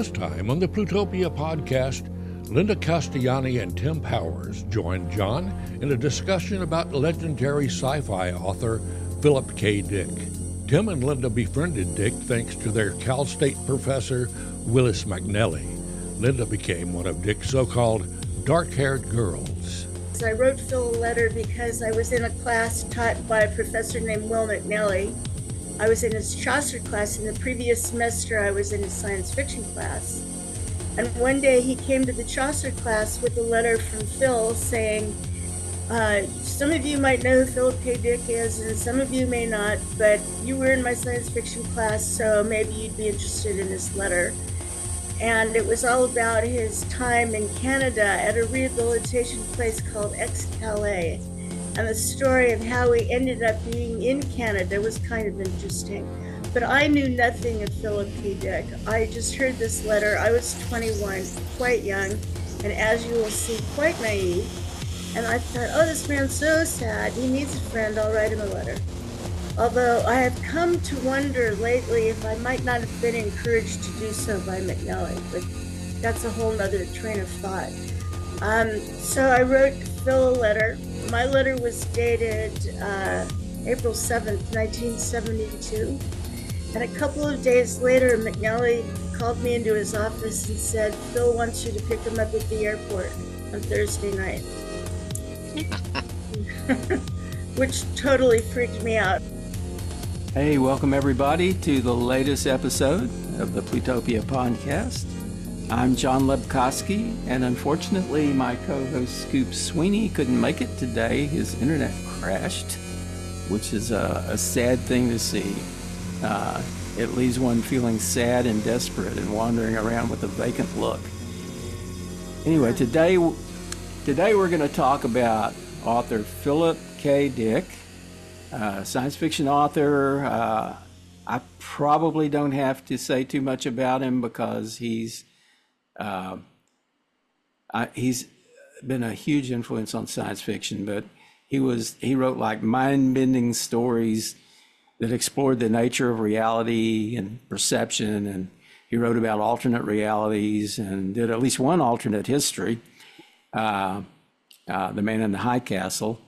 This time on the Plutopia podcast, Linda Castellani and Tim Powers joined John in a discussion about legendary sci-fi author Philip K. Dick. Tim and Linda befriended Dick thanks to their Cal State professor, Willis McNelly. Linda became one of Dick's so-called dark-haired girls. I wrote Phil a letter because I was in a class taught by a professor named Will McNelly. I was in his Chaucer class, and the previous semester I was in his science fiction class. And one day he came to the Chaucer class with a letter from Phil saying, some of you might know who Philip K. Dick is and some of you may not, but you were in my science fiction class, so maybe you'd be interested in this letter. And it was all about his time in Canada at a rehabilitation place called X-Kalay. And the story of how he ended up being in Canada was kind of interesting. But I knew nothing of Philip K. Dick. I just heard this letter. I was 21, quite young, and as you will see, quite naive. And I thought, oh, this man's so sad. He needs a friend. I'll write him a letter. Although I have come to wonder lately if I might not have been encouraged to do so by McNelly, but that's a whole other train of thought. So I wrote Phil a letter. My letter was dated April 7th, 1972. And a couple of days later, McNelly called me into his office and said, Phil wants you to pick him up at the airport on Thursday night. Which totally freaked me out. Hey, welcome everybody to the latest episode of the Plutopia podcast. I'm John Lebkowski, and unfortunately my co-host Scoop Sweeney couldn't make it today. His internet crashed, which is a sad thing to see. It leaves one feeling sad and desperate and wandering around with a vacant look. Anyway, today we're going to talk about author Philip K. Dick, science fiction author. I probably don't have to say too much about him because he's been a huge influence on science fiction. But he wrote like mind-bending stories that explored the nature of reality and perception, and he wrote about alternate realities and did at least one alternate history, The Man in the High Castle.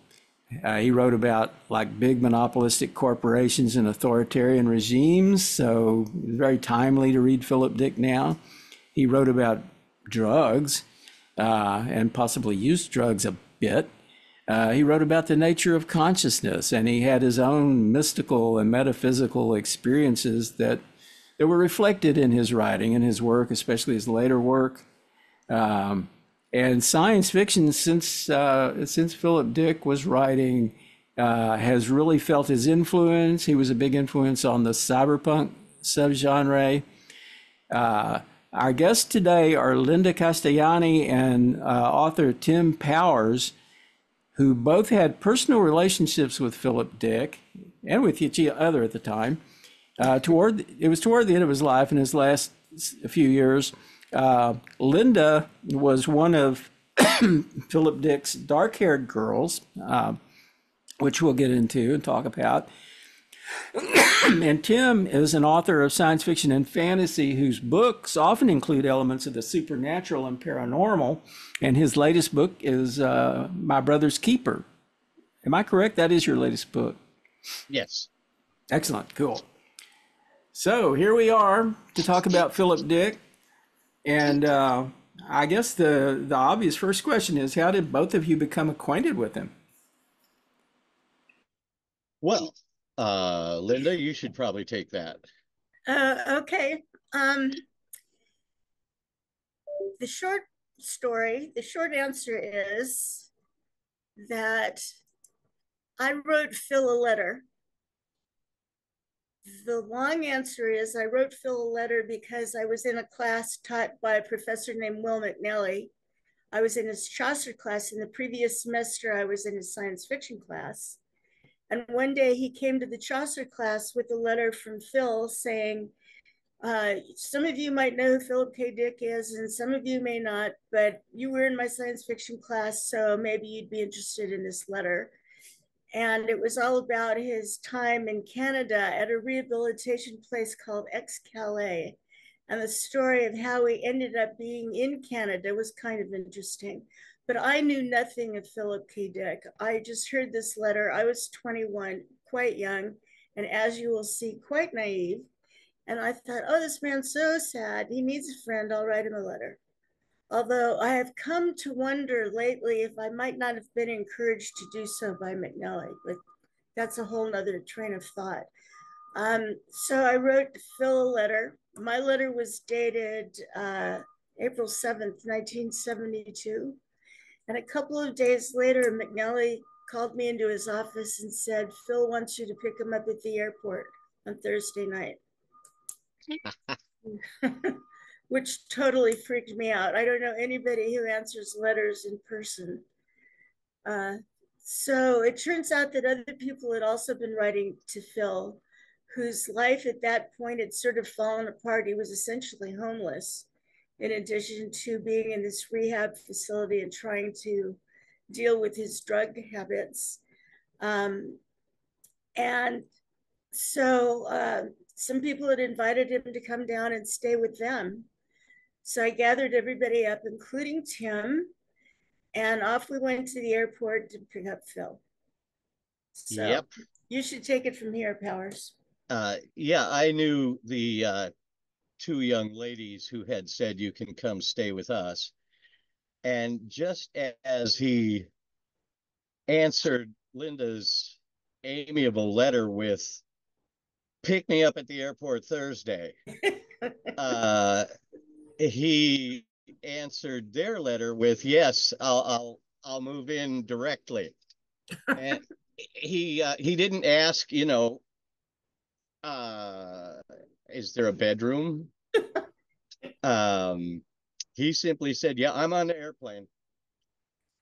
He wrote about like big monopolistic corporations and authoritarian regimes, so very timely to read Philip Dick now. He wrote about drugs and possibly used drugs a bit. He wrote about the nature of consciousness, and he had his own mystical and metaphysical experiences that were reflected in his writing and his work, especially his later work. And science fiction, since Philip Dick was writing, has really felt his influence. He was a big influence on the cyberpunk subgenre. Our guests today are Linda Castellani and author Tim Powers, who both had personal relationships with Philip Dick and with each other at the time. It was toward the end of his life, in his last few years. Linda was one of Philip Dick's dark-haired girls, which we'll get into and talk about. And Tim is an author of science fiction and fantasy whose books often include elements of the supernatural and paranormal. And his latest book is My Brother's Keeper. Am I correct? That is your latest book. Yes. Excellent. Cool. So here we are to talk about Philip Dick. And I guess the obvious first question is, how did both of you become acquainted with him? Well, Linda, you should probably take that. Okay. The short answer is that I wrote Phil a letter. The long answer is I wrote Phil a letter because I was in a class taught by a professor named Will McNelly. I was in his Chaucer class, and the previous semester I was in his science fiction class. And one day he came to the Chaucer class with a letter from Phil saying, some of you might know who Philip K. Dick is and some of you may not, but you were in my science fiction class, so maybe you'd be interested in this letter. And it was all about his time in Canada at a rehabilitation place called X-Kalay. and the story of how he ended up being in Canada was kind of interesting. But I knew nothing of Philip K. Dick. I just heard this letter. I was 21, quite young, and as you will see, quite naive. And I thought, oh, this man's so sad. He needs a friend. I'll write him a letter. Although I have come to wonder lately if I might not have been encouraged to do so by McNelly, but that's a whole nother train of thought. So I wrote Phil a letter. My letter was dated April 7th, 1972. And a couple of days later, McNelly called me into his office and said, Phil wants you to pick him up at the airport on Thursday night. Which totally freaked me out. I don't know anybody who answers letters in person. So it turns out that other people had also been writing to Phil, whose life at that point had sort of fallen apart. He was essentially homeless, in addition to being in this rehab facility and trying to deal with his drug habits. Some people had invited him to come down and stay with them. So I gathered everybody up, including Tim, and off we went to the airport to pick up Phil. So yep. You should take it from here, Powers. Yeah, I knew the two young ladies who had said, you can come stay with us. And just as he answered Linda's amiable letter with, pick me up at the airport Thursday. He answered their letter with, yes, I'll move in directly. And he didn't ask, you know, is there a bedroom? He simply said, yeah, I'm on the airplane.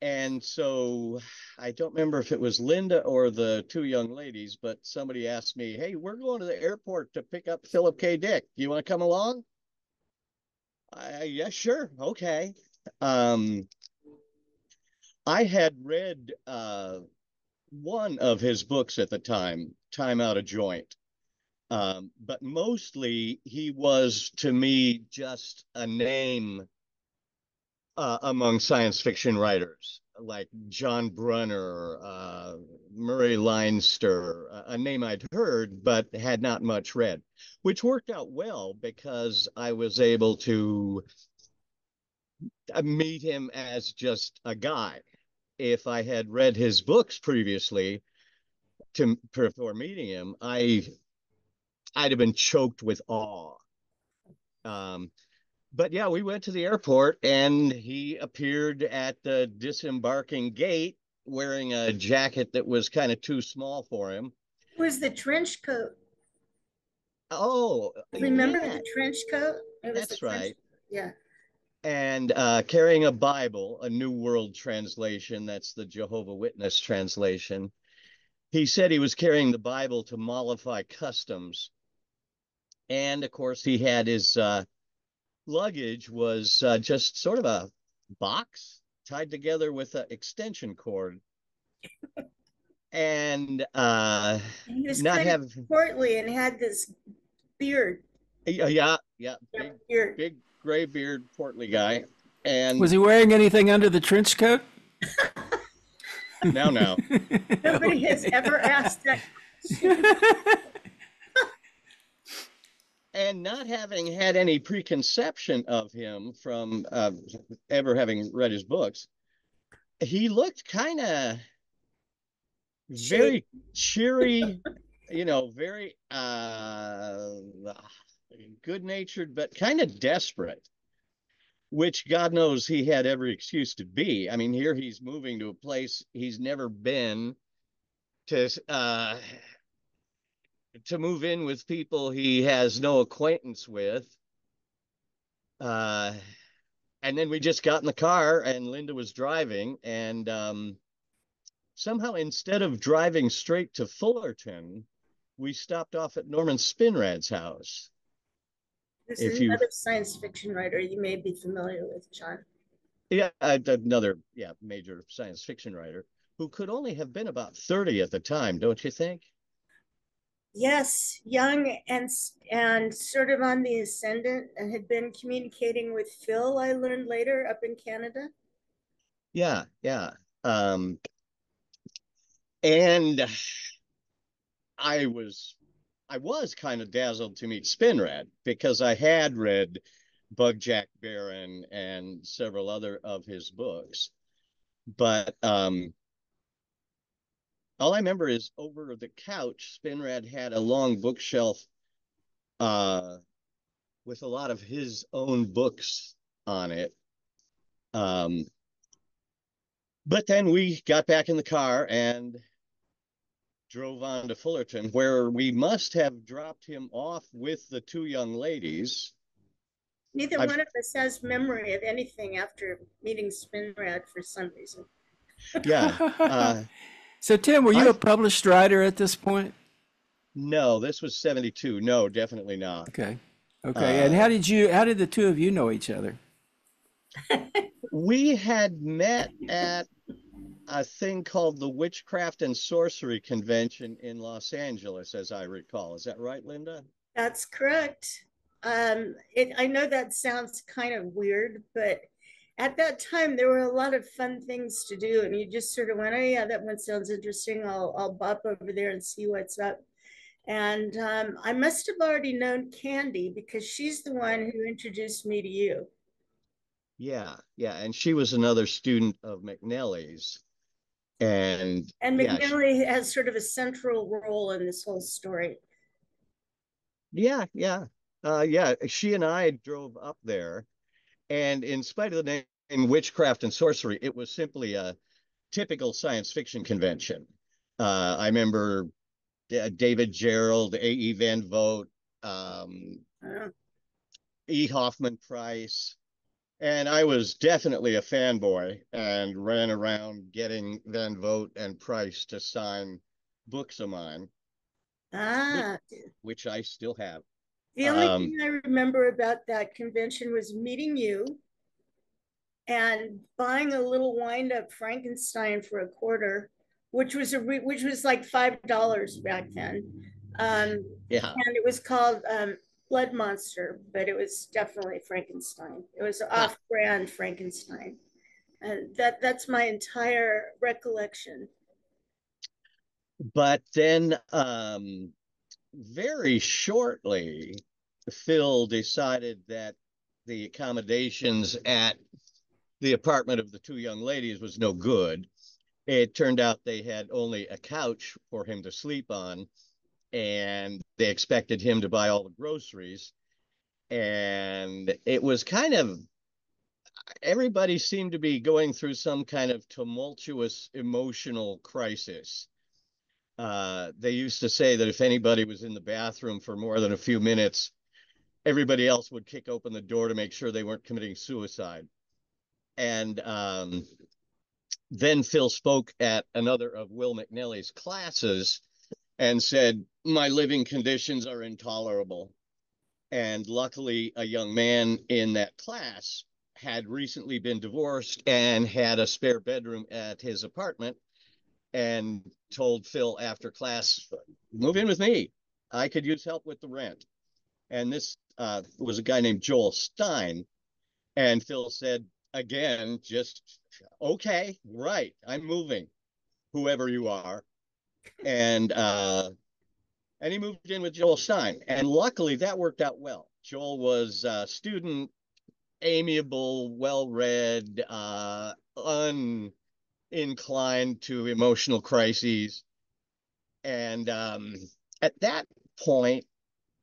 And so I don't remember if it was Linda or the two young ladies, but somebody asked me, hey, we're going to the airport to pick up Philip K. Dick. Do you want to come along? Yeah, sure. Okay. I had read one of his books at the time, Time Out of Joint. But mostly he was, to me, just a name among science fiction writers like John Brunner, Murray Leinster, a name I'd heard but had not much read, which worked out well because I was able to meet him as just a guy. If I had read his books previously before meeting him, I'd have been choked with awe. But yeah, we went to the airport and he appeared at the disembarking gate wearing a jacket that was kind of too small for him. It was the trench coat. Oh. Remember the trench coat? That's right. Yeah. And carrying a Bible, a New World Translation. That's the Jehovah's Witness translation. He said he was carrying the Bible to mollify customs. And of course he had his... luggage was just sort of a box tied together with an extension cord, and he was not kind of portly and had this beard. Yeah, big gray beard, portly guy. And was he wearing anything under the trench coat? No. Nobody has ever asked that. And not having had any preconception of him from ever having read his books, he looked kind of very cheery, you know, very good-natured, but kind of desperate, which God knows he had every excuse to be. I mean, here he's moving to a place he's never been to move in with people he has no acquaintance with. And then we just got in the car and Linda was driving, and somehow instead of driving straight to Fullerton, we stopped off at Norman Spinrad's house. There's another science fiction writer you may be familiar with, John. Yeah, another major science fiction writer who could only have been about 30 at the time, don't you think? Yes, young and sort of on the ascendant, and had been communicating with Phil, I learned later, up in Canada. Yeah, yeah. And I was kind of dazzled to meet Spinrad, because I had read Bug Jack Barron and several other of his books. But all I remember is over the couch, Spinrad had a long bookshelf with a lot of his own books on it. But then we got back in the car and drove on to Fullerton, where we must have dropped him off with the two young ladies. Neither one of us has memory of anything after meeting Spinrad for some reason. Yeah. So Tim, were you a published writer at this point? No, this was 72. No, definitely not. Okay. Okay. And how did the two of you know each other? We had met at a thing called the Witchcraft and Sorcery Convention in Los Angeles, as I recall. Is that right, Linda? That's correct. I know that sounds kind of weird, but at that time there were a lot of fun things to do, and you just sort of went, oh yeah, that one sounds interesting, I'll bop over there and see what's up. And I must have already known Candy, because she's the one who introduced me to you. Yeah, yeah, and she was another student of McNelly's. And McNelly has sort of a central role in this whole story. Yeah, yeah. Yeah, she and I drove up there, and in spite of the name Witchcraft and Sorcery, it was simply a typical science fiction convention. I remember David Gerrold, A.E. Van Vogt, E. Hoffman Price. And I was definitely a fanboy and ran around getting Van Vogt and Price to sign books of mine, which I still have. The only thing I remember about that convention was meeting you and buying a little wind-up Frankenstein for $0.25, which was like $5 back then. Yeah, and it was called Blood Monster, but it was definitely Frankenstein. It was off-brand Frankenstein, and that's my entire recollection. But then, very shortly, Phil decided that the accommodations at the apartment of the two young ladies was no good. It turned out they had only a couch for him to sleep on, and they expected him to buy all the groceries. And it was kind of, everybody seemed to be going through some kind of tumultuous emotional crisis. They used to say that if anybody was in the bathroom for more than a few minutes, everybody else would kick open the door to make sure they weren't committing suicide. And then Phil spoke at another of Will McNelly's classes and said, "My living conditions are intolerable." And luckily, a young man in that class had recently been divorced and had a spare bedroom at his apartment, and told Phil after class, "Move in with me. I could use help with the rent." And this was a guy named Joel Stein. And Phil said, again, just, "Okay, right, I'm moving, whoever you are." And he moved in with Joel Stein. And luckily, that worked out well. Joel was a student, amiable, well-read, inclined to emotional crises. And at that point,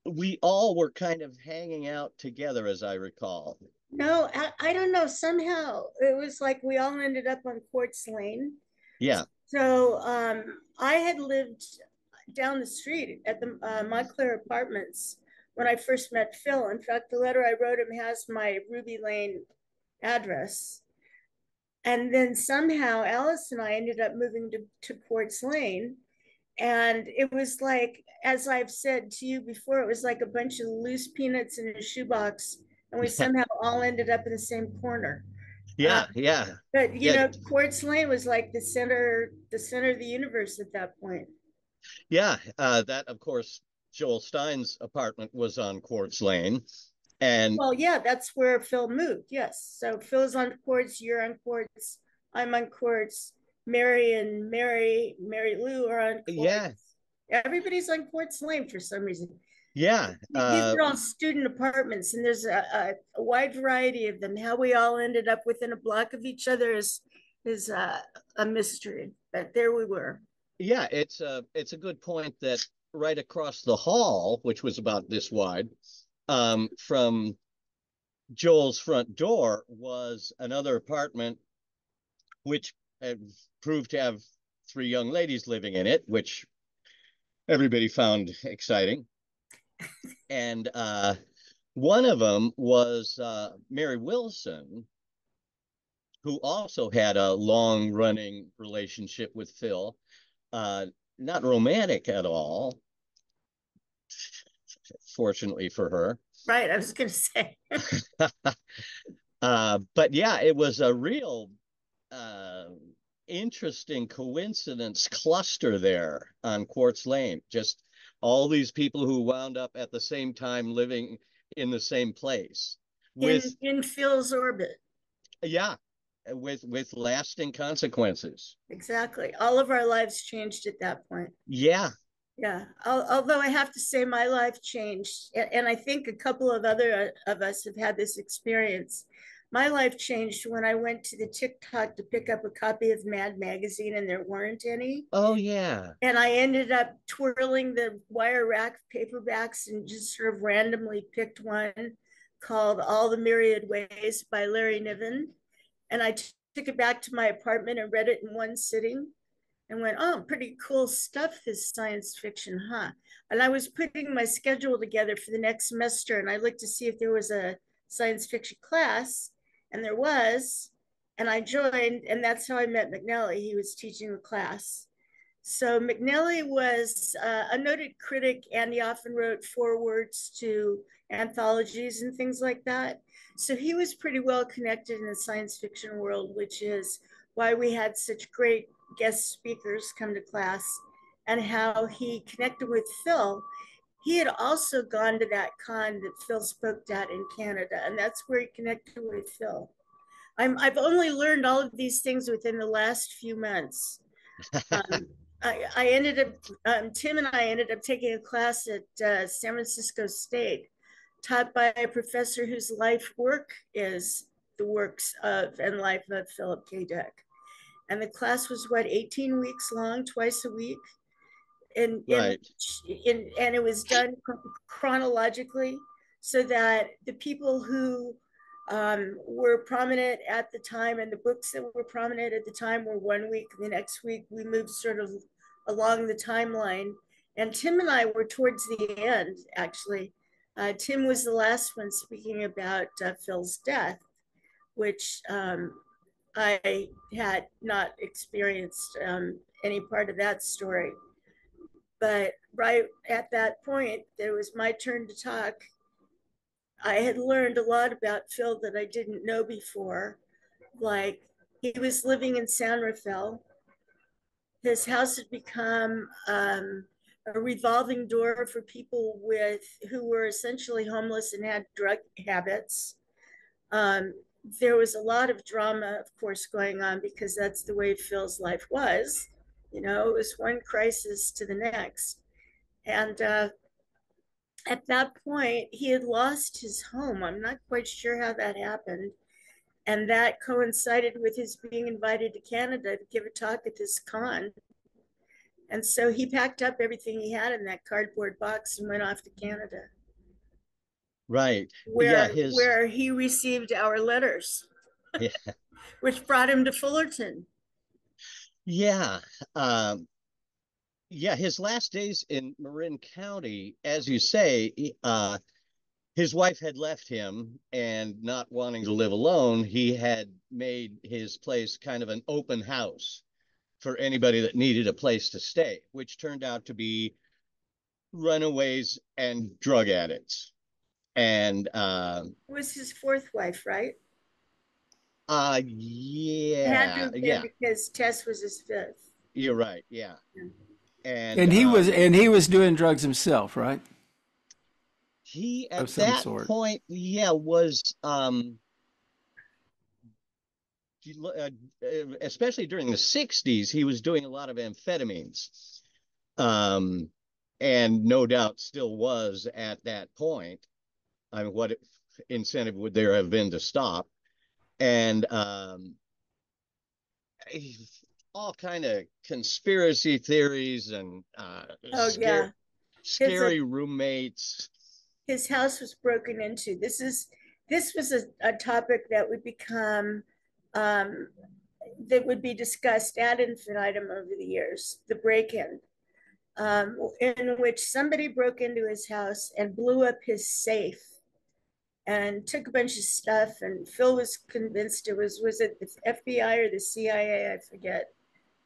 we all were kind of hanging out together, as I recall. No, I don't know. Somehow it was like we all ended up on Quartz Lane. Yeah. So I had lived down the street at the Montclair apartments when I first met Phil. In fact, the letter I wrote him has my Ruby Lane address. And then somehow Alice and I ended up moving to Quartz Lane. And it was like, as I've said to you before, it was like a bunch of loose peanuts in a shoebox. And we somehow all ended up in the same corner. Yeah, yeah. But, you know, Quartz Lane was like the center of the universe at that point. Yeah, that, of course, Joel Stein's apartment was on Quartz Lane. And well, yeah, that's where Phil moved. Yes. So Phil's on Quartz, you're on Quartz, I'm on Quartz, Mary and Mary Lou are on Quartz. Yeah. Everybody's on Quartz Lane for some reason. Yeah. These are all student apartments, and there's a wide variety of them. How we all ended up within a block of each other is a mystery, but there we were. Yeah, it's a good point that right across the hall, which was about this wide, from Joel's front door was another apartment which proved to have three young ladies living in it, which everybody found exciting. And one of them was Mary Wilson, who also had a long-running relationship with Phil, not romantic at all, fortunately for her. Right, I was going to say. But yeah, it was a real interesting coincidence cluster there on Quartz Lane. Just all these people who wound up at the same time living in the same place. In Phil's orbit. Yeah. With lasting consequences. Exactly. All of our lives changed at that point. Yeah. Yeah. Although I have to say my life changed, and I think a couple of other of us have had this experience. My life changed when I went to the TikTok to pick up a copy of Mad Magazine, and there weren't any. Oh, yeah. And I ended up twirling the wire rack paperbacks and just sort of randomly picked one called All the Myriad Ways by Larry Niven. And I took it back to my apartment and read it in one sitting and went, oh, pretty cool stuff, this science fiction, huh? And I was putting my schedule together for the next semester, and I looked to see if there was a science fiction class, and there was, and I joined, and that's how I met McNelly. He was teaching a class. So McNelly was a noted critic, and he often wrote forewords to anthologies and things like that. So he was pretty well connected in the science fiction world, which is why we had such great guest speakers come to class and how he connected with Phil. He had also gone to that con that Phil spoke at in Canada, and that's where he connected with Phil. I've only learned all of these things within the last few months. I ended up, Tim and I ended up taking a class at San Francisco State, taught by a professor whose life work is the works of and life of Philip K. Dick. And the class was, what, 18 weeks long, twice a week? And, right. And it was done chronologically so that the people who were prominent at the time and the books that were prominent at the time were one week. The next week, we moved sort of along the timeline. And Tim and I were towards the end, actually. Tim was the last one speaking about Phil's death, which I had not experienced any part of that story. But right at that point, it was my turn to talk. I had learned a lot about Phil that I didn't know before. Like, he was living in San Rafael. His house had become a revolving door for people who were essentially homeless and had drug habits. There was a lot of drama, of course, going on because that's the way Phil's life was. You know, it was one crisis to the next. And at that point, he had lost his home. I'm not quite sure how that happened. And that coincided with his being invited to Canada to give a talk at this con. And so he packed up everything he had in that cardboard box and went off to Canada. Right. Where he received our letters, yeah. Which brought him to Fullerton. Yeah. Yeah, his last days in Marin County, as you say, his wife had left him, and not wanting to live alone, he had made his place kind of an open house for anybody that needed a place to stay, which turned out to be runaways and drug addicts. And it was his fourth wife, right? Yeah. It had to have been, yeah, because Tess was his fifth. You're right, yeah. And he was doing drugs himself, right? He at that point, yeah, was especially during the 60s, he was doing a lot of amphetamines, and no doubt still was at that point. I mean, what incentive would there have been to stop? And all kind of conspiracy theories and scary roommates. His house was broken into. This was a topic that would become that would be discussed ad infinitum over the years. The break-in, in which somebody broke into his house and blew up his safe and took a bunch of stuff. And Phil was convinced it was it the FBI or the CIA? I forget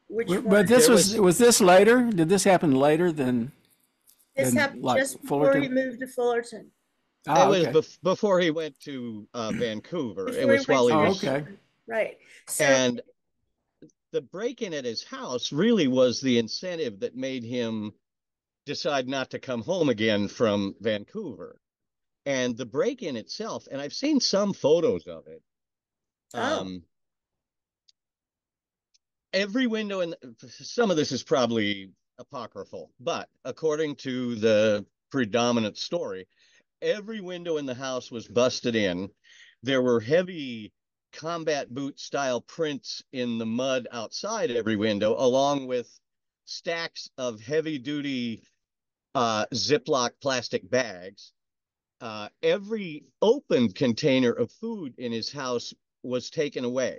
which one. But this was this later? Did this happen later than? This happened like just before he moved to Fullerton. Oh, okay. It was before he went to Vancouver. It was while he was right. So, and the break-in at his house really was the incentive that made him decide not to come home again from Vancouver. And the break-in itself, and I've seen some photos of it. Every window, and some of this is probably apocryphal, but according to the predominant story, every window in the house was busted in. There were heavy combat boot style prints in the mud outside every window, along with stacks of heavy duty Ziploc plastic bags. Every open container of food in his house was taken away.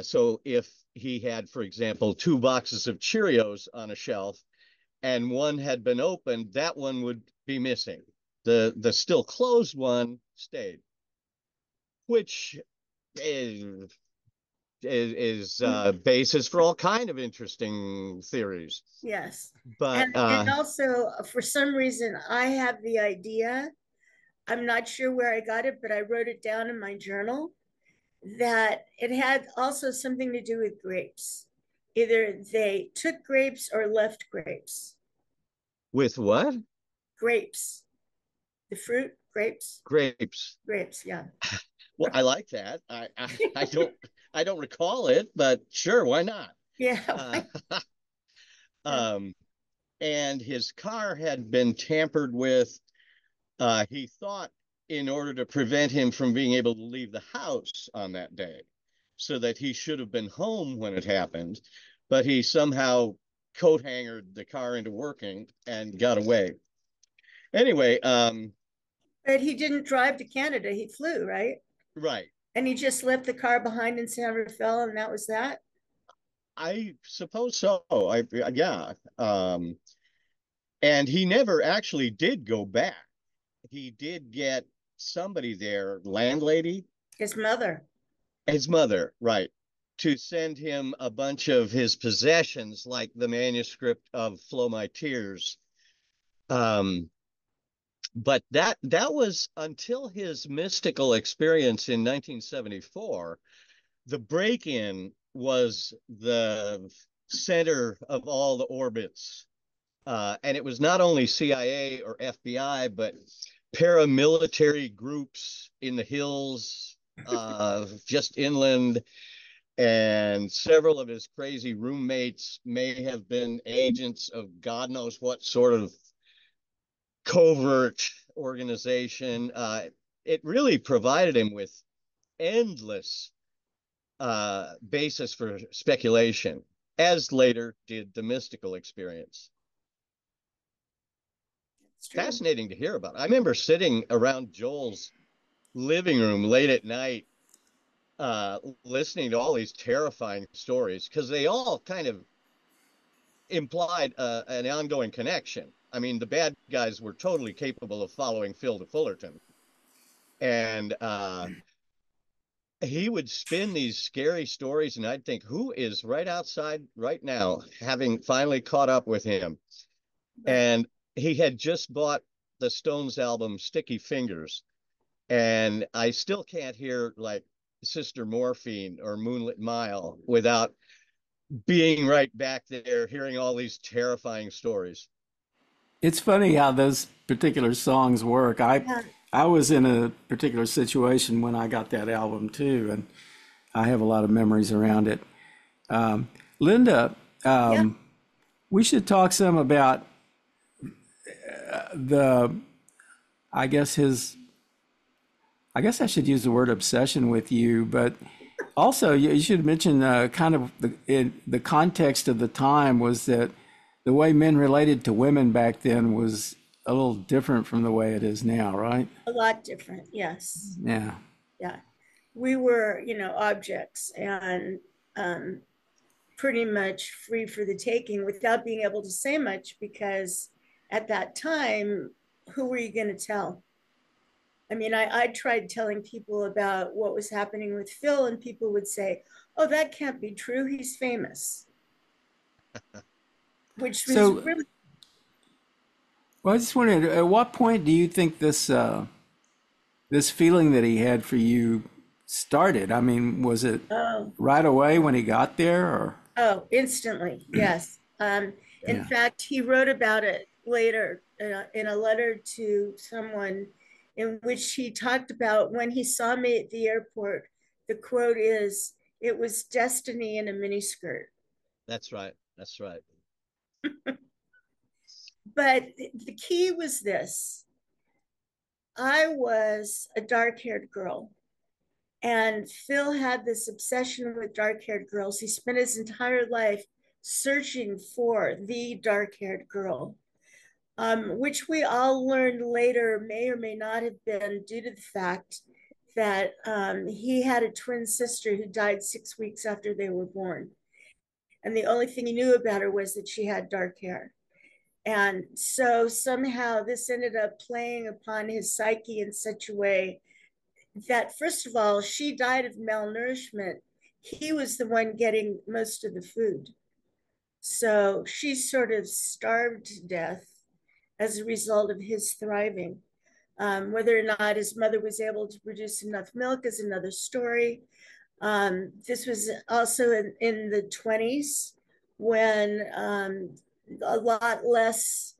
So if he had, for example, 2 boxes of Cheerios on a shelf and one had been opened, that one would be missing. The still closed one stayed, which is basis for all kind of interesting theories. Yes. But and also, for some reason, I have the idea, I'm not sure where I got it, but I wrote it down in my journal, that it had also something to do with grapes. Either they took grapes or left grapes. With what? Grapes. The fruit, grapes. Grapes. Grapes, yeah. Well, I like that. I don't recall it, but sure, why not? Yeah. And his car had been tampered with, he thought, in order to prevent him from being able to leave the house on that day, so that he should have been home when it happened, but he somehow coat hangered the car into working and got away. Anyway. But he didn't drive to Canada. He flew, right? Right. And he just left the car behind in San Rafael, and that was that? I suppose so. Yeah. And he never actually did go back. He did get somebody there, landlady, his mother, right, to send him a bunch of his possessions, like the manuscript of Flow My Tears. But that was until his mystical experience in 1974. The break-in was the center of all the orbits, and it was not only CIA or FBI, but paramilitary groups in the hills, just inland, and several of his crazy roommates may have been agents of God knows what sort of covert organization. It really provided him with endless basis for speculation, as later did the mystical experience. Fascinating to hear about. I remember sitting around Joel's living room late at night, listening to all these terrifying stories, because they all kind of implied an ongoing connection. I mean, the bad guys were totally capable of following Phil to Fullerton. And he would spin these scary stories, and I'd think, who is right outside right now, having finally caught up with him? And he had just bought the Stones album, Sticky Fingers, and I still can't hear, like, Sister Morphine or Moonlit Mile without being right back there, hearing all these terrifying stories. It's funny how those particular songs work. I was in a particular situation when I got that album too, and I have a lot of memories around it. Linda, we should talk some about I guess I should use the word obsession with you, but also you should mention kind of the context of the time was that the way men related to women back then was a little different from the way it is now, right? A lot different, yes. Yeah. Yeah. We were, you know, objects and pretty much free for the taking without being able to say much, because at that time, who were you going to tell? I mean, I tried telling people about what was happening with Phil, and people would say, oh, that can't be true, he's famous. Which was really... Well, I just wondered, at what point do you think this this feeling that he had for you started? I mean, was it right away when he got there? Or? Oh, instantly, yes. In fact, he wrote about it later in a letter to someone in which he talked about when he saw me at the airport, the quote is, it was destiny in a miniskirt. That's right, that's right. But the key was this. I was a dark-haired girl, and Phil had this obsession with dark-haired girls. He spent his entire life searching for the dark-haired girl, which we all learned later may or may not have been due to the fact that he had a twin sister who died 6 weeks after they were born. And the only thing he knew about her was that she had dark hair. And so somehow this ended up playing upon his psyche in such a way that, first of all, she died of malnourishment. He was the one getting most of the food. So she sort of starved to death as a result of his thriving. Whether or not his mother was able to produce enough milk is another story. This was also in the 20s when a lot less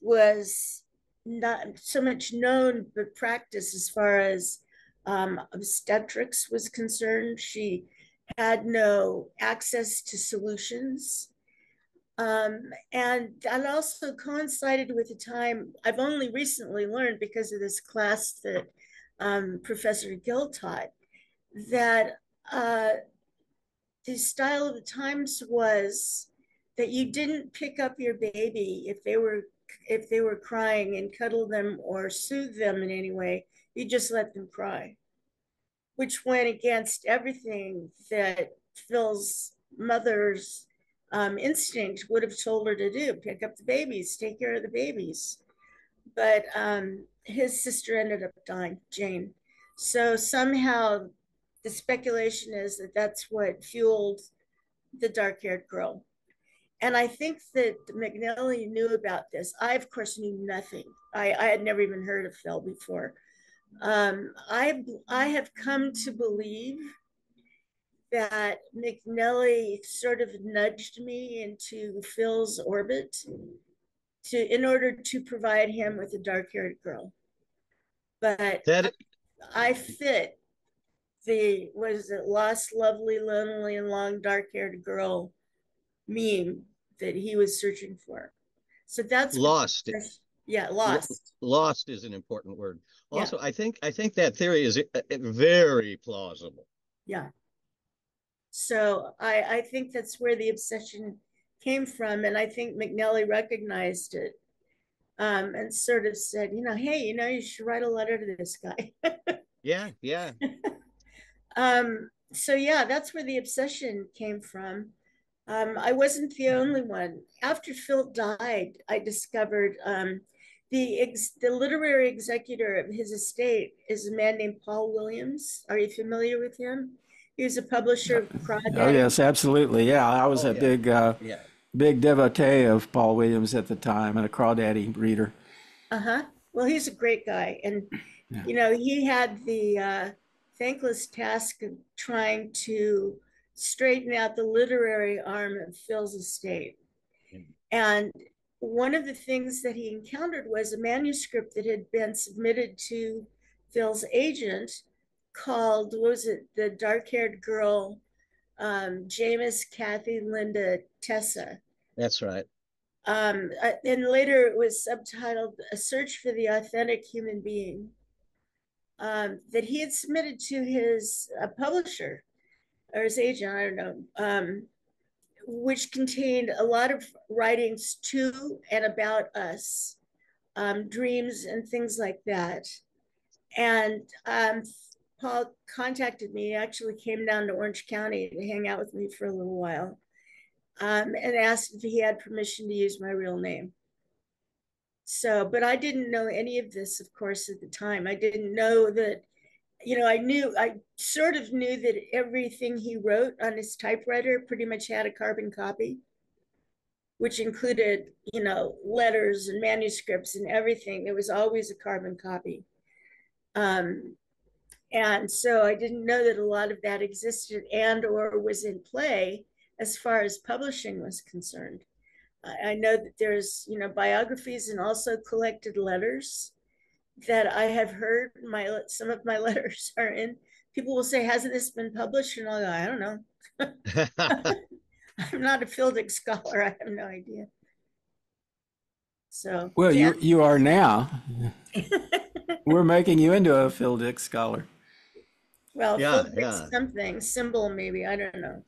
was not so much known, but practiced as far as obstetrics was concerned. She had no access to solutions. And that also coincided with a time I've only recently learned because of this class that Professor Gill taught, that the style of the times was that you didn't pick up your baby if they were crying and cuddle them or soothe them in any way. You just let them cry, which went against everything that Phil's mother's instinct would have told her to do: pick up the babies, take care of the babies. But his sister ended up dying, Jane. So somehow the speculation is that that's what fueled the dark-haired girl. And I think that McNelly knew about this. I, of course, knew nothing. I had never even heard of Phil before. I have come to believe that McNelly sort of nudged me into Phil's orbit in order to provide him with a dark-haired girl. But I fit the, what is it, lost, lovely, lonely, and long dark-haired girl meme that he was searching for. So that's lost. Yeah, lost. Lost is an important word. Also, yeah. I think that theory is very plausible. Yeah. So I think that's where the obsession came from, and I think McNelly recognized it and sort of said, you know, hey, you know, you should write a letter to this guy. Yeah, yeah. So yeah, that's where the obsession came from. I wasn't the only one. After Phil died, I discovered the literary executor of his estate is a man named Paul Williams. Are you familiar with him? He was a publisher of Crawdaddy. Oh yes, absolutely. Yeah, I was big devotee of Paul Williams at the time and a Crawdaddy reader. Uh-huh. Well, he's a great guy. And, you know, he had the thankless task of trying to straighten out the literary arm of Phil's estate. And one of the things that he encountered was a manuscript that had been submitted to Phil's agent called, what was it, The Dark-Haired Girl, Jamis, Kathy, Linda, Tessa. That's right. And later it was subtitled A Search for the Authentic Human Being, that he had submitted to his publisher or his agent, I don't know, which contained a lot of writings to and about us, dreams and things like that. And Paul contacted me, actually came down to Orange County to hang out with me for a little while, and asked if he had permission to use my real name. So, but I didn't know any of this, of course, at the time. I didn't know that, you know, I sort of knew that everything he wrote on his typewriter pretty much had a carbon copy, which included, you know, letters and manuscripts and everything. There was always a carbon copy. And so I didn't know that a lot of that existed and or was in play as far as publishing was concerned. I know that there's, you know, biographies and also collected letters that I have heard. Some of my letters are in. People will say, hasn't this been published? And I'll go, I don't know. I'm not a Phildick scholar. I have no idea. So, well, yeah. you are now. We're making you into a Phildick scholar. Well, yeah, Phildick's something, symbol maybe, I don't know.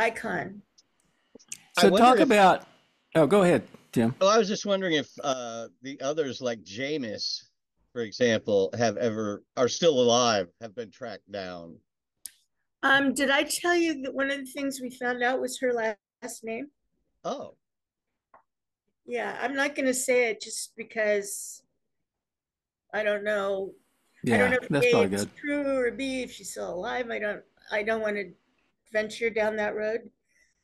Icon. So talk about, oh, go ahead, Tim. Well, I was just wondering if the others like Jamis, for example, are still alive, have been tracked down. Did I tell you that one of the things we found out was her last name? Oh. Yeah, I'm not going to say it just because I don't know. Yeah, I don't know if that's A, it's true, or B, if she's still alive. I don't want to venture down that road.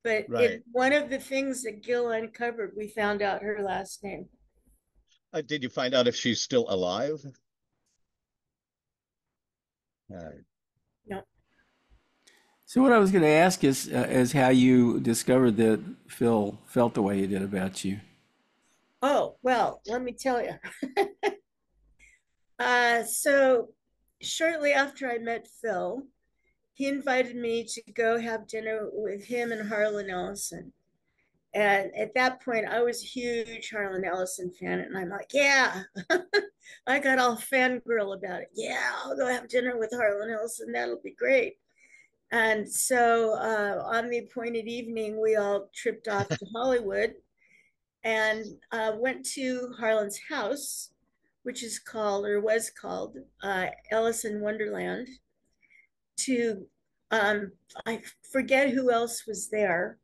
But right. One of the things that Gil uncovered, we found out her last name. Did you find out if she's still alive? No. So what I was going to ask is how you discovered that Phil felt the way he did about you. Oh, well, let me tell you. So shortly after I met Phil, he invited me to go have dinner with him and Harlan Ellison. And at that point, I was a huge Harlan Ellison fan. And I'm like, yeah, I got all fangirl about it. Yeah, I'll go have dinner with Harlan Ellison. That'll be great. And so on the appointed evening, we all tripped off to Hollywood and went to Harlan's house, which is called, or was called, Ellison Wonderland. To I forget who else was there,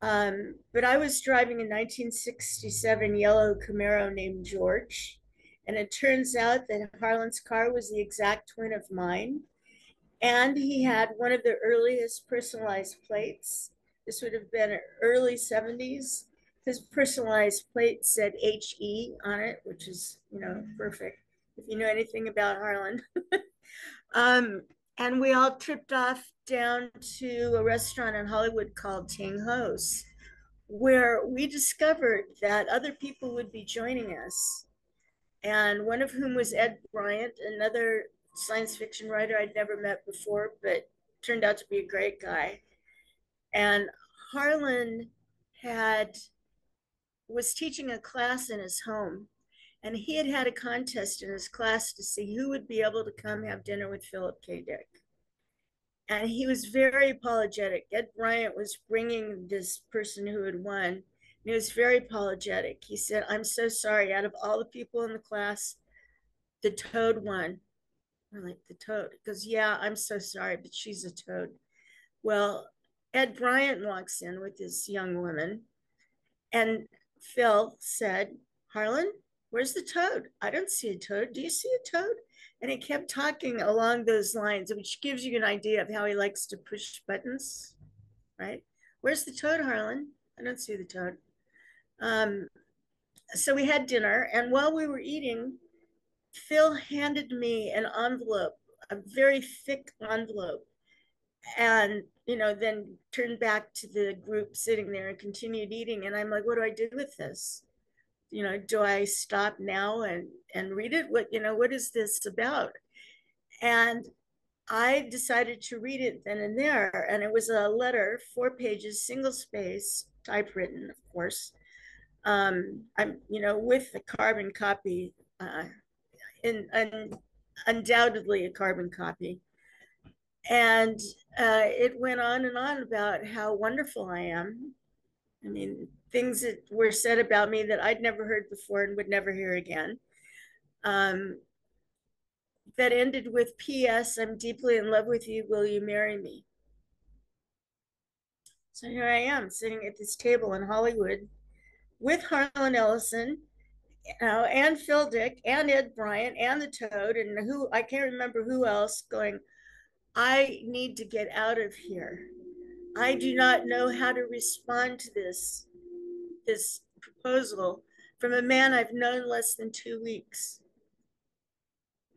but I was driving a 1967 yellow Camaro named George, and it turns out that Harlan's car was the exact twin of mine, and he had one of the earliest personalized plates. This would have been early 70s. His personalized plate said HE on it, which is, you know, perfect if you know anything about Harlan. And we all tripped off down to a restaurant in Hollywood called Ting Ho's, where we discovered that other people would be joining us. And one of whom was Ed Bryant, another science fiction writer I'd never met before, but turned out to be a great guy. And Harlan was teaching a class in his home. And he had had a contest in his class to see who would be able to come have dinner with Philip K. Dick. And he was very apologetic. Ed Bryant was bringing this person who had won, and he was very apologetic. He said, I'm so sorry. Out of all the people in the class, the toad won. I'm like, the toad? He goes, yeah, I'm so sorry, but she's a toad. Well, Ed Bryant walks in with this young woman, and Phil said, Harlan? Where's the toad? I don't see a toad. Do you see a toad? And he kept talking along those lines, which gives you an idea of how he likes to push buttons, right? Where's the toad, Harlan? I don't see the toad. So we had dinner, and while we were eating, Phil handed me an envelope, a very thick envelope and, you know, then turned back to the group sitting there and continued eating. And I'm like, what do I do with this? You know, do I stop now and read it? What, you know, what is this about? And I decided to read it then and there. And it was a letter, 4 pages, single space, typewritten, of course. I'm, you know, with a carbon copy, and undoubtedly a carbon copy. And it went on and on about how wonderful I am. I mean, things that were said about me that I'd never heard before and would never hear again. That ended with, P.S. I'm deeply in love with you. Will you marry me? So here I am sitting at this table in Hollywood with Harlan Ellison, you know, and Phil Dick and Ed Bryant and the Toad and who, I can't remember who else, going, I need to get out of here. I do not know how to respond to this proposal from a man I've known less than 2 weeks.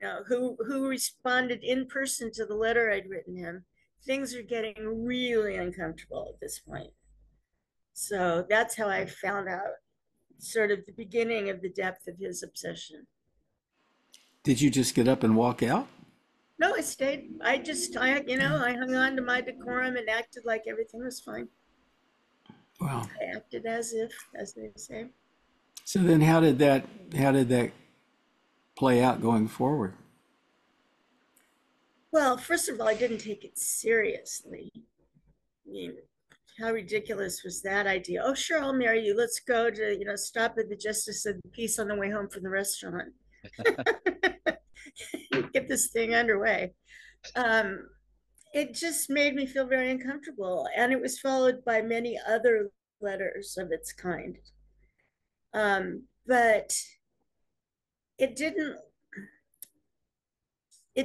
You know, who responded in person to the letter I'd written him. Things are getting really uncomfortable at this point. So that's how I found out sort of the beginning of the depth of his obsession. Did you just get up and walk out? No, I stayed. I hung on to my decorum and acted like everything was fine. Wow. I acted as if, as they say. So then how did that play out going forward? Well, first of all, I didn't take it seriously. I mean, how ridiculous was that idea? Oh, sure, I'll marry you. Let's go to, you know, stop at the Justice of the Peace on the way home from the restaurant. Get this thing underway. It just made me feel very uncomfortable. And it was followed by many other letters of its kind. But it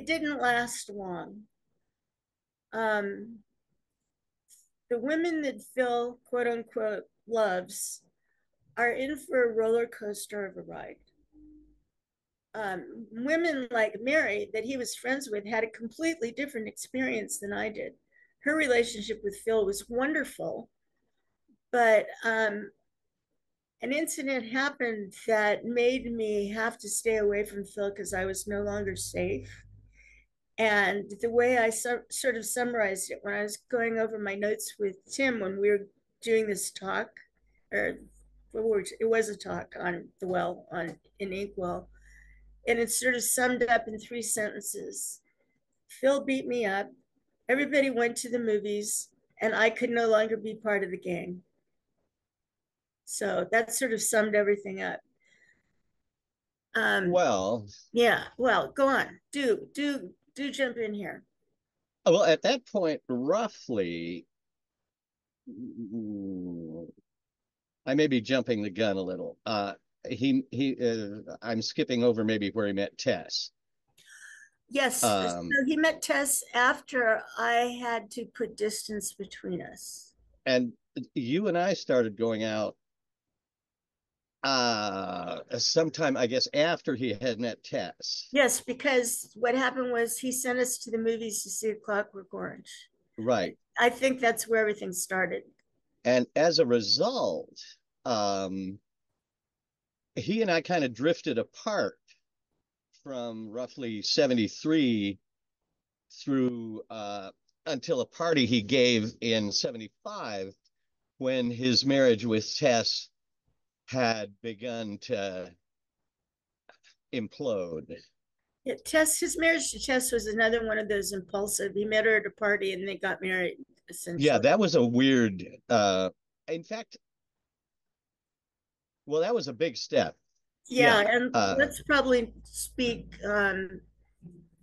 didn't last long. The women that Phil, quote unquote, loves are in for a roller coaster of a ride. Women like Mary that he was friends with had a completely different experience than I did. Her relationship with Phil was wonderful, but an incident happened that made me have to stay away from Phil because I was no longer safe. And the way I sort of summarized it when I was going over my notes with Tim when we were doing this talk, or it was a talk on the well in Inkwell. And it's sort of summed up in 3 sentences. Phil beat me up, everybody went to the movies, and I could no longer be part of the gang. So that sort of summed everything up. Go on, do jump in here. Well, at that point, roughly, I may be jumping the gun a little. I'm skipping over maybe where he met Tess. Yes, so he met Tess after I had to put distance between us. And you and I started going out sometime, I guess, after he had met Tess. Yes, because what happened was he sent us to the movies to see A Clockwork Orange. Right. I think that's where everything started. And as a result, he and I kind of drifted apart from roughly 73 through until a party he gave in 75 when his marriage with Tess had begun to implode. Yeah, his marriage to Tess was another one of those impulsive. He met her at a party and they got married, essentially. Yeah, that was a weird, in fact, well, that was a big step. Yeah. And let's probably speak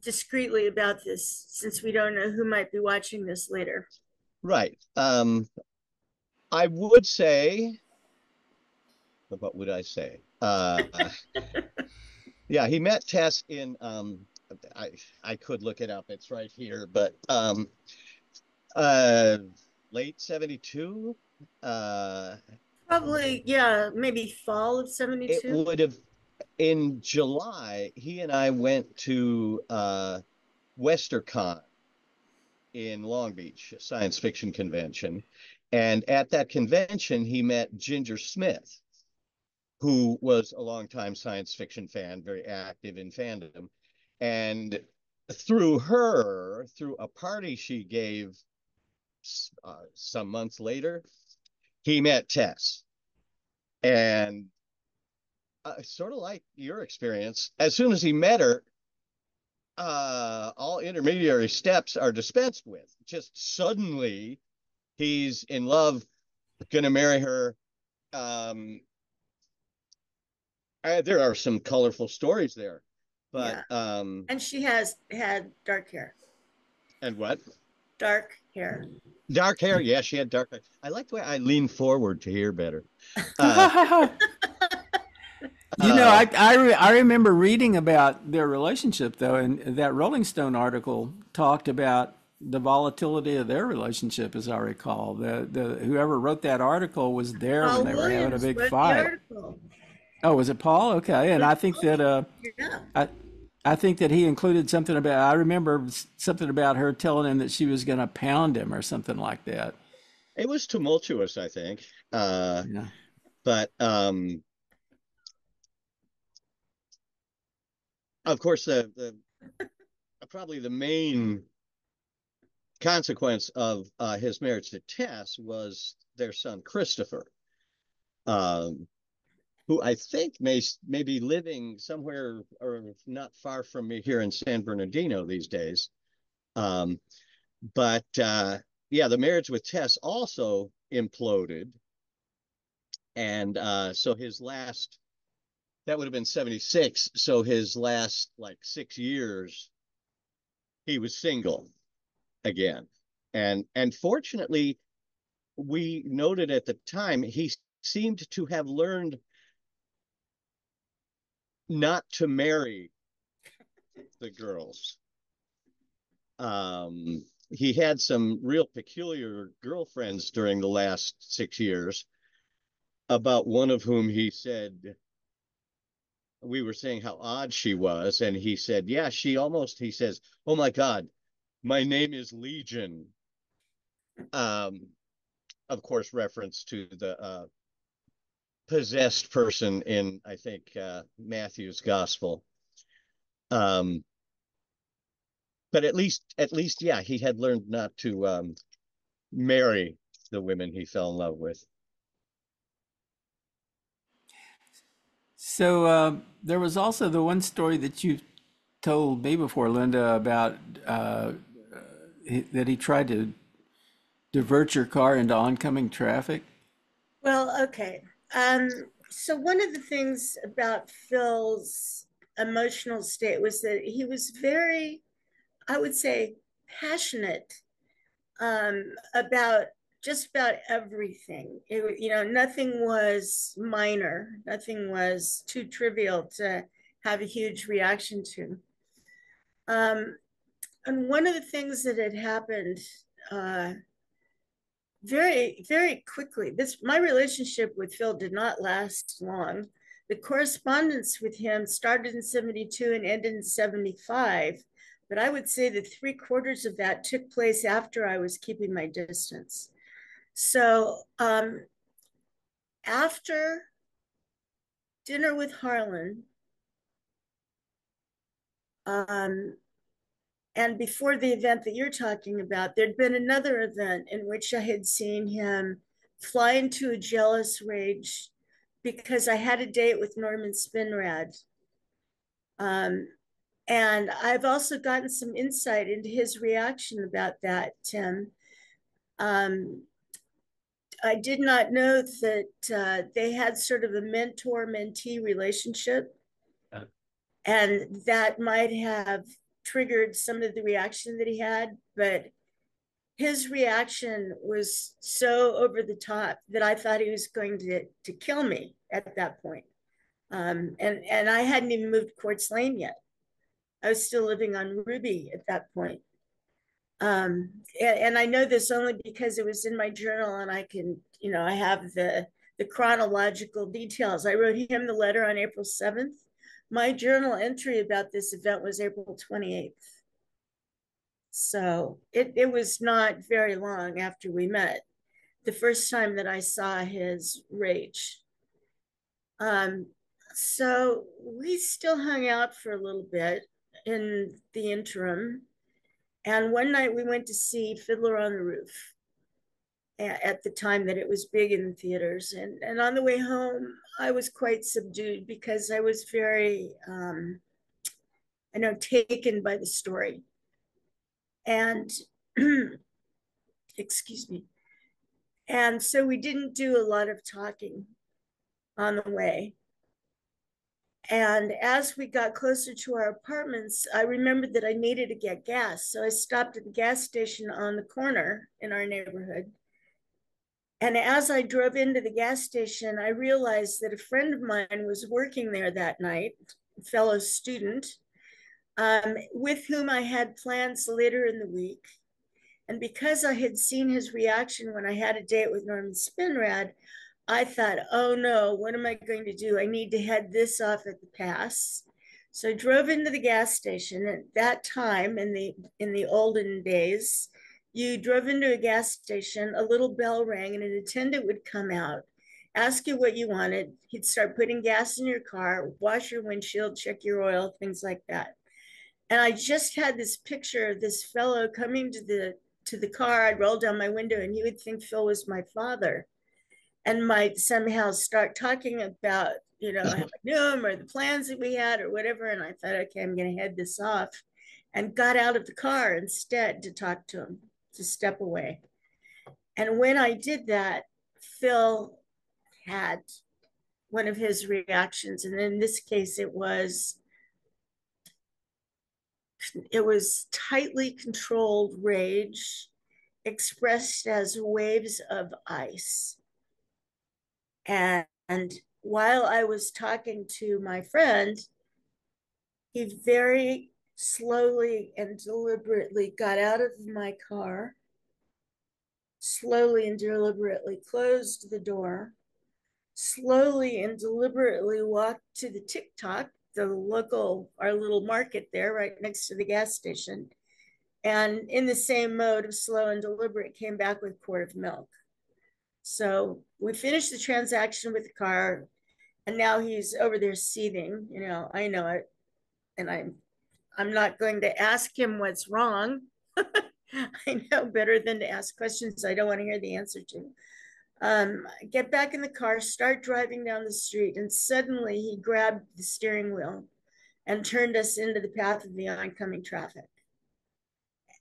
discreetly about this since we don't know who might be watching this later. Right. I would say, what would I say? Yeah, he met Tess in, I could look it up, it's right here, but late 72? Probably, yeah, maybe fall of 72. It would have, in July, he and I went to WesterCon in Long Beach, a science fiction convention. And at that convention, he met Ginger Smith, who was a longtime science fiction fan, very active in fandom. And through her, through a party she gave some months later, he met Tess. And sort of like your experience, as soon as he met her, all intermediary steps are dispensed with. Just suddenly, he's in love, gonna marry her. There are some colorful stories there, but yeah. And she has had dark hair. And what? Dark hair. Dark hair. Yeah, she had dark hair. I like the way I lean forward to hear better. You know, I remember reading about their relationship, though, and that Rolling Stone article talked about the volatility of their relationship, as I recall. The whoever wrote that article was there when they were having a big fight. Oh, was it Paul? Okay, and I think that I think that he included something about, I remember something about her telling him that she was going to pound him or something like that. It was tumultuous, I think. Yeah. But of course, the probably the main consequence of his marriage to Tess was their son Christopher, who I think may be living somewhere or not far from me here in San Bernardino these days. Yeah, the marriage with Tess also imploded, and so his last. That would have been 76. So his last like 6 years, he was single again. And fortunately, we noted at the time, he seemed to have learned not to marry the girls. He had some real peculiar girlfriends during the last 6 years, about one of whom he said, we were saying how odd she was, and he said, yeah, she almost, he says, oh my God, my name is Legion. Of course, reference to the possessed person in, I think, Matthew's gospel. But at least, yeah, he had learned not to marry the women he fell in love with. So there was also the one story that you told me before, Linda, about that he tried to divert your car into oncoming traffic. Well, okay. So one of the things about Phil's emotional state was that he was very, I would say, passionate about just about everything. It, you know, nothing was minor, nothing was too trivial to have a huge reaction to. And one of the things that had happened very, very quickly, my relationship with Phil did not last long. The correspondence with him started in 72 and ended in 75, but I would say that 3/4 of that took place after I was keeping my distance. So after dinner with Harlan and before the event that you're talking about, there'd been another event in which I had seen him fly into a jealous rage because I had a date with Norman Spinrad. And I've also gotten some insight into his reaction about that, Tim. I did not know that they had sort of a mentor-mentee relationship, and that might have triggered some of the reaction that he had, but his reaction was so over the top that I thought he was going to kill me at that point. And I hadn't even moved to Quartz Lane yet. I was still living on Ruby at that point. And I know this only because it was in my journal and I can, you know, I have the chronological details. I wrote him the letter on April 7th. My journal entry about this event was April 28th. So it was not very long after we met, the first time that I saw his rage. So we still hung out for a little bit in the interim. And one night we went to see Fiddler on the Roof at the time that it was big in the theaters. And on the way home, I was quite subdued because I was very, I know, taken by the story. And, excuse me. And so we didn't do a lot of talking on the way. And as we got closer to our apartments, I remembered that I needed to get gas. So I stopped at the gas station on the corner in our neighborhood. And as I drove into the gas station, I realized that a friend of mine was working there that night, a fellow student, with whom I had plans later in the week. And because I had seen his reaction when I had a date with Norman Spinrad, I thought, oh no, what am I going to do? I need to head this off at the pass. So I drove into the gas station. At that time, in the olden days, you drove into a gas station, a little bell rang, and an attendant would come out, ask you what you wanted. He'd start putting gas in your car, wash your windshield, check your oil, things like that. And I just had this picture of this fellow coming to the car. I'd roll down my window, and he would think Phil was my father, and might somehow start talking about, you know, how I knew him or the plans that we had or whatever. And I thought, okay, I'm gonna head this off, and got out of the car instead to talk to him, to step away. And when I did that, Phil had one of his reactions. And in this case, it was tightly controlled rage expressed as waves of ice. And while I was talking to my friend, he very slowly and deliberately got out of my car, slowly and deliberately closed the door, slowly and deliberately walked to the TikTok, the local, our little market there right next to the gas station. And in the same mode of slow and deliberate, came back with a quart of milk. So we finished the transaction with the car, and now he's over there seething. You know, I know it, and I'm not going to ask him what's wrong. I know better than to ask questions I don't want to hear the answer to. I get back in the car, start driving down the street, and suddenly he grabbed the steering wheel and turned us into the path of the oncoming traffic,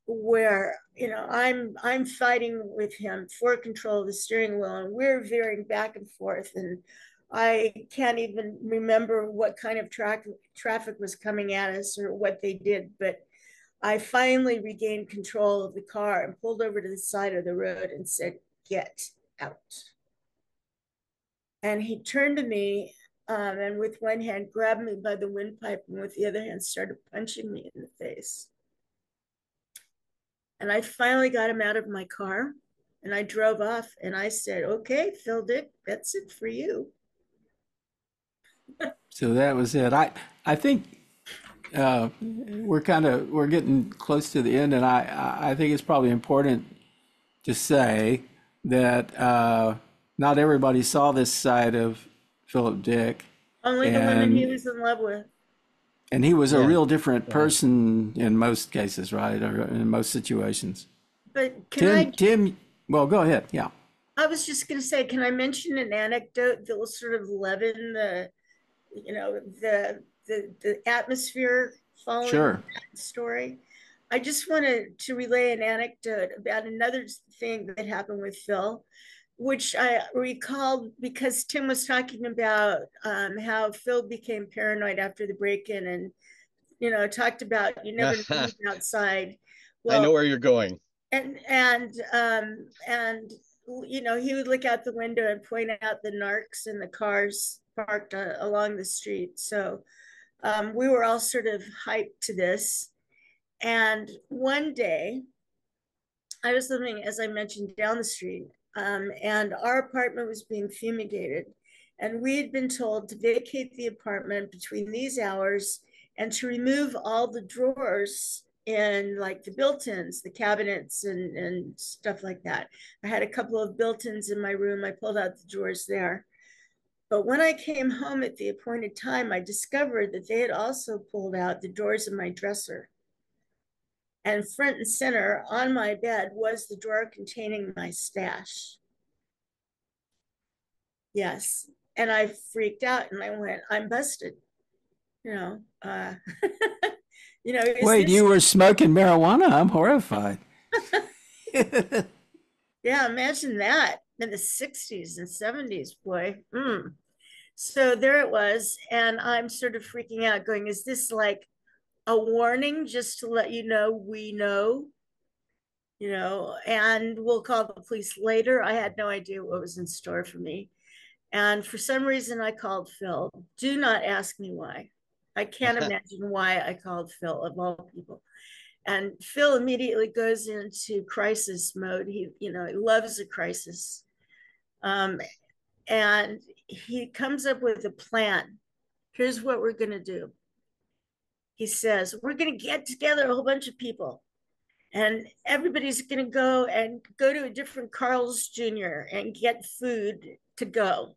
where, you know, I'm fighting with him for control of the steering wheel, and we're veering back and forth, and I can't even remember what kind of traffic was coming at us or what they did, but I finally regained control of the car and pulled over to the side of the road and said, "Get out." And he turned to me and with one hand grabbed me by the windpipe, and with the other hand started punching me in the face. And I finally got him out of my car, and I drove off, and I said, "Okay, Phil Dick, that's it for you." So that was it. I think we're getting close to the end, and I think it's probably important to say that not everybody saw this side of Philip Dick. Only the woman he was in love with. And he was a real different person in most cases, right? Or in most situations. But Tim, well, go ahead. Yeah. I was just going to say, can I mention an anecdote that will sort of leaven the, you know, the atmosphere following that story? I just wanted to relay an anecdote about another thing that happened with Phil, which I recalled because Tim was talking about how Phil became paranoid after the break-in, and, you know, talked about you never leave outside. Well, I know where you're going. And you know, he would look out the window and point out the narcs and the cars parked along the street. So we were all sort of hyped to this. And one day, I was living, as I mentioned, down the street. And our apartment was being fumigated, and we had been told to vacate the apartment between these hours and to remove all the drawers in like the built-ins, the cabinets and stuff like that. I had a couple of built-ins in my room. I pulled out the drawers there. But when I came home at the appointed time, I discovered that they had also pulled out the drawers of my dresser. And front and center on my bed was the drawer containing my stash. Yes. And I freaked out and I went, I'm busted. You know, you know. Wait, you were smoking marijuana? I'm horrified. Yeah, imagine that in the 60s and 70s, boy. Mm. So there it was. And I'm sort of freaking out going, is this like a warning just to let you know we know? You know, and we'll call the police later. I had no idea what was in store for me. And for some reason, I called Phil. Do not ask me why. I can't imagine why I called Phil, of all people. And Phil immediately goes into crisis mode. He, you know, he loves a crisis. And he comes up with a plan. Here's what we're going to do. He says, we're going to get together a whole bunch of people. And everybody's going to go to a different Carl's Jr. and get food to go.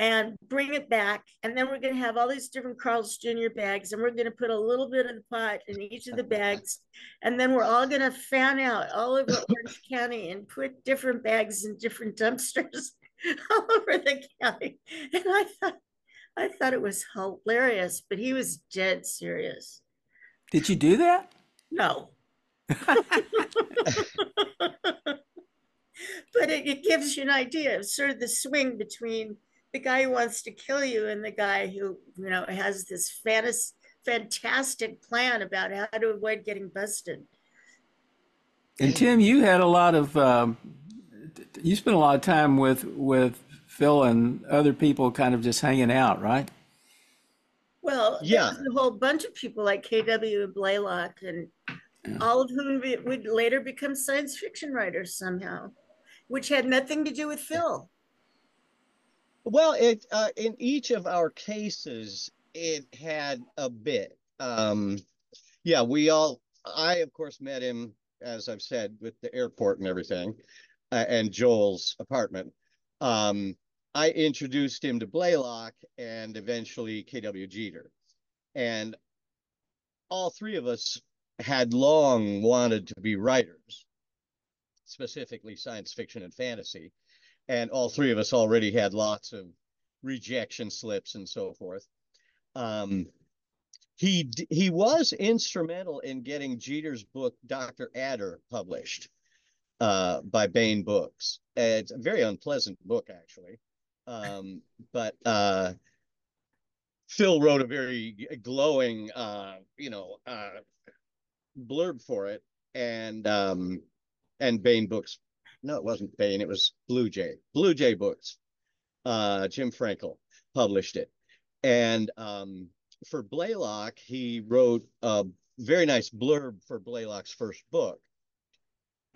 And bring it back. And then we're going to have all these different Carl's Jr. bags, and we're going to put a little bit of the pot in each of the bags. And then we're all going to fan out all over Orange County and put different bags in different dumpsters all over the county. And I thought it was hilarious, but he was dead serious. Did you do that? No. But it gives you an idea of sort of the swing between the guy who wants to kill you and the guy who, you know, has this fantastic plan about how to avoid getting busted. And Tim, you had a lot of, you spent a lot of time with Phil and other people kind of just hanging out, right? Well, yeah, there was a whole bunch of people like K.W. and Blaylock, and all of whom would later become science fiction writers somehow, which had nothing to do with Phil. Well, in each of our cases, it had a bit. Yeah, I, of course, met him, as I've said, with the airport and everything, and Joel's apartment. I introduced him to Blaylock and eventually K.W. Jeter. And all three of us had long wanted to be writers, specifically science fiction and fantasy. And all three of us already had lots of rejection slips and so forth. He was instrumental in getting Jeter's book, Dr. Adder, published by Bain Books. It's a very unpleasant book, actually. But Phil wrote a very glowing, blurb for it. And Bain Books. No, it wasn't Bain. It was Blue Jay Books. Jim Frankel published it. And for Blaylock, he wrote a very nice blurb for Blaylock's first book.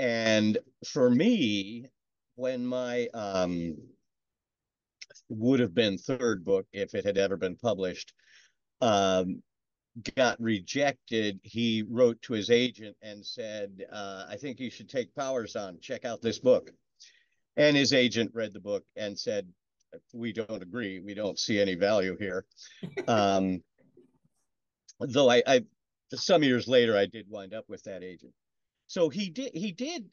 And for me, when my would have been third book, if it had ever been published, got rejected, he wrote to his agent and said, I think you should take Powers on, check out this book. And his agent read the book and said, we don't agree, we don't see any value here. Though I some years later, I did wind up with that agent. So he did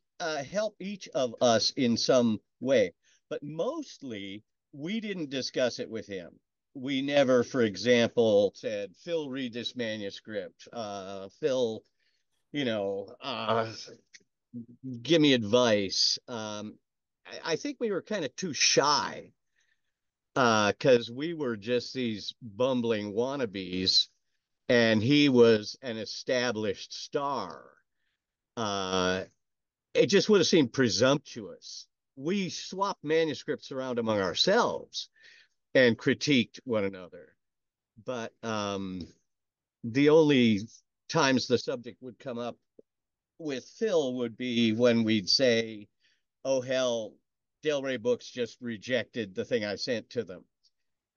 help each of us in some way, but mostly we didn't discuss it with him. We never, for example, said, Phil, read this manuscript. Phil, give me advice. I think we were kind of too shy because we were just these bumbling wannabes, and he was an established star. It just would have seemed presumptuous. We swapped manuscripts around among ourselves and critiqued one another. But the only times the subject would come up with Phil would be when we'd say, oh, hell, Del Rey Books just rejected the thing I sent to them.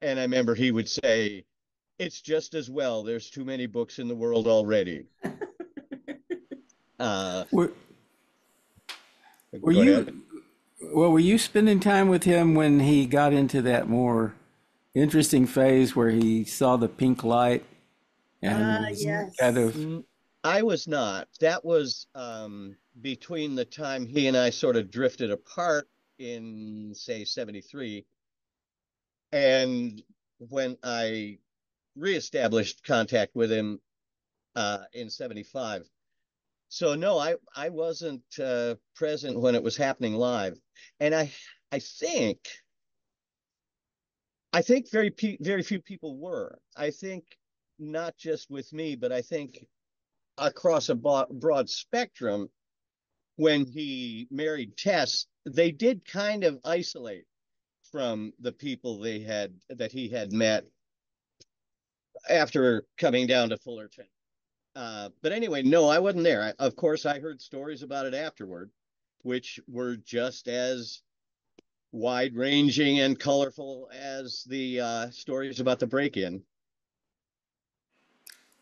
And I remember he would say, it's just as well. There's too many books in the world already. Were you spending time with him when he got into that more interesting phase where he saw the pink light? And yes. Kind of... I was not. That was between the time he and I sort of drifted apart in, say, 73, and when I reestablished contact with him in 75. So no, I wasn't present when it was happening live, and I think very few people were. I think not just with me, but I think across a broad spectrum. When he married Tess, they did kind of isolate from the people that he had met after coming down to Fullerton. But anyway, no, I wasn't there. Of course, I heard stories about it afterward, which were just as wide-ranging and colorful as the stories about the break-in.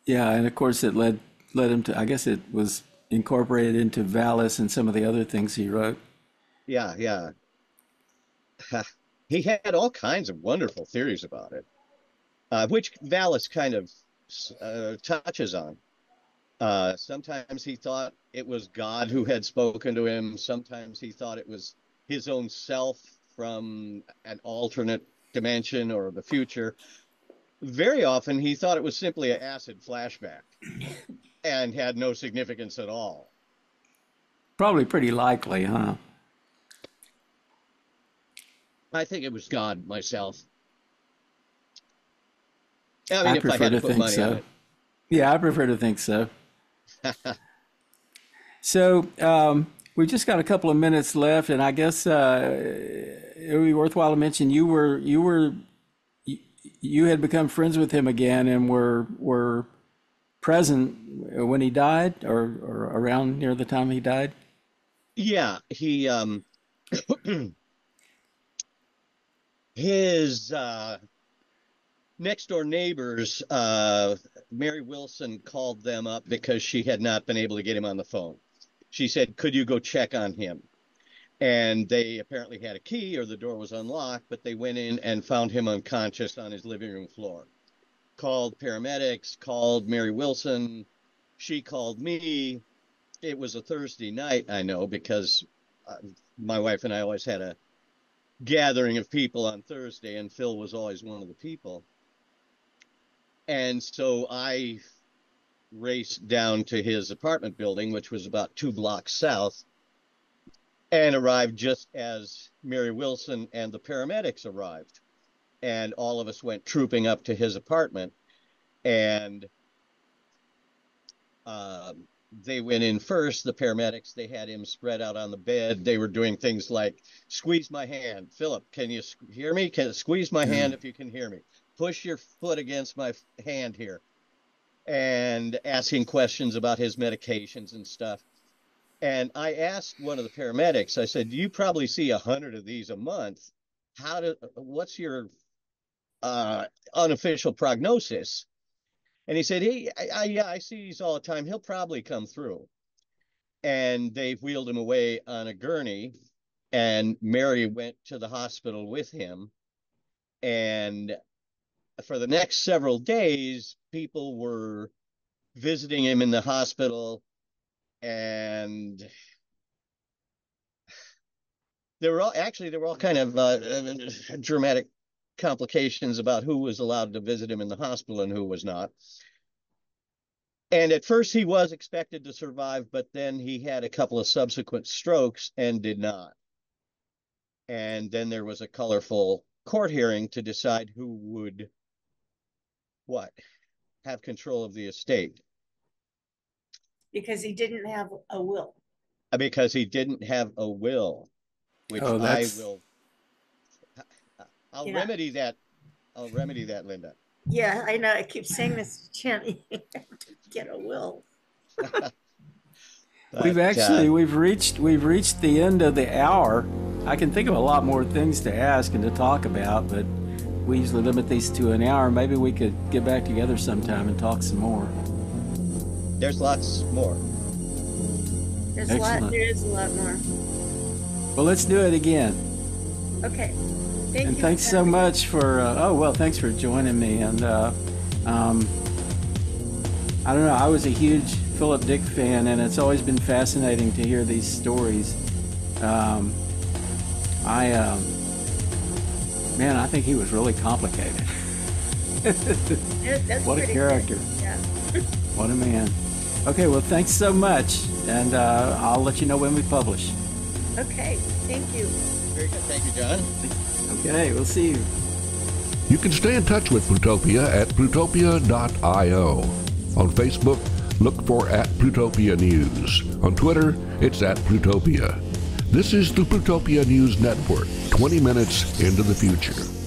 Yeah, and of course it led him to, I guess it was incorporated into Valis and some of the other things he wrote. Yeah, yeah. He had all kinds of wonderful theories about it, which Valis kind of touches on. Sometimes he thought it was God who had spoken to him. Sometimes he thought it was his own self from an alternate dimension or the future. Very often he thought it was simply an acid flashback and had no significance at all. Probably pretty likely, huh? I think it was God myself. I mean, if I had to put money on it. Yeah, I prefer to think so. So we've just got a couple of minutes left, and I guess it would be worthwhile to mention you had become friends with him again and were present when he died, or around near the time he died. Yeah, he his next-door neighbors, Mary Wilson called them up because she had not been able to get him on the phone. She said, could you go check on him? And they apparently had a key or the door was unlocked, but they went in and found him unconscious on his living room floor. Called paramedics, called Mary Wilson. She called me. It was a Thursday night, I know, because my wife and I always had a gathering of people on Thursday, and Phil was always one of the people. And so I raced down to his apartment building, which was about 2 blocks south, and arrived just as Mary Wilson and the paramedics arrived. And all of us went trooping up to his apartment, and they went in first, the paramedics. They had him spread out on the bed. They were doing things like, squeeze my hand. Philip, can you hear me? Can squeeze my hand if you can hear me. Push your foot against my hand here, and asking questions about his medications and stuff. And I asked one of the paramedics, I said, you probably see 100 of these a month. What's your unofficial prognosis? And he said, I see these all the time. He'll probably come through. And they wheeled him away on a gurney, and Mary went to the hospital with him. And for the next several days, people were visiting him in the hospital, and there were all kind of dramatic complications about who was allowed to visit him in the hospital and who was not. And at first he was expected to survive, but then he had a couple of subsequent strokes and did not. And then there was a colorful court hearing to decide who would have control of the estate. Because he didn't have a will. Because he didn't have a will, which I'll remedy that, Linda. Yeah, I know. I keep saying this to Jenny. Get a will. We've reached the end of the hour. I can think of a lot more things to ask and to talk about, but we usually limit these to an hour. Maybe we could get back together sometime and talk some more. There's lots more. There's Excellent. A lot. There is a lot more. Well, let's do it again. Okay. Thank and you thanks so much for. Oh well, thanks for joining me. And I don't know. I was a huge Philip Dick fan, and it's always been fascinating to hear these stories. Man, I think he was really complicated. That's what a character. Good. Yeah. What a man. Okay, well, thanks so much, and I'll let you know when we publish. Okay, thank you. Very good. Thank you, John. Okay, we'll see you. You can stay in touch with Plutopia at plutopia.io. On Facebook, look for @Plutopia News. On Twitter, it's @Plutopia. This is the Plutopia News Network, 20 minutes into the future.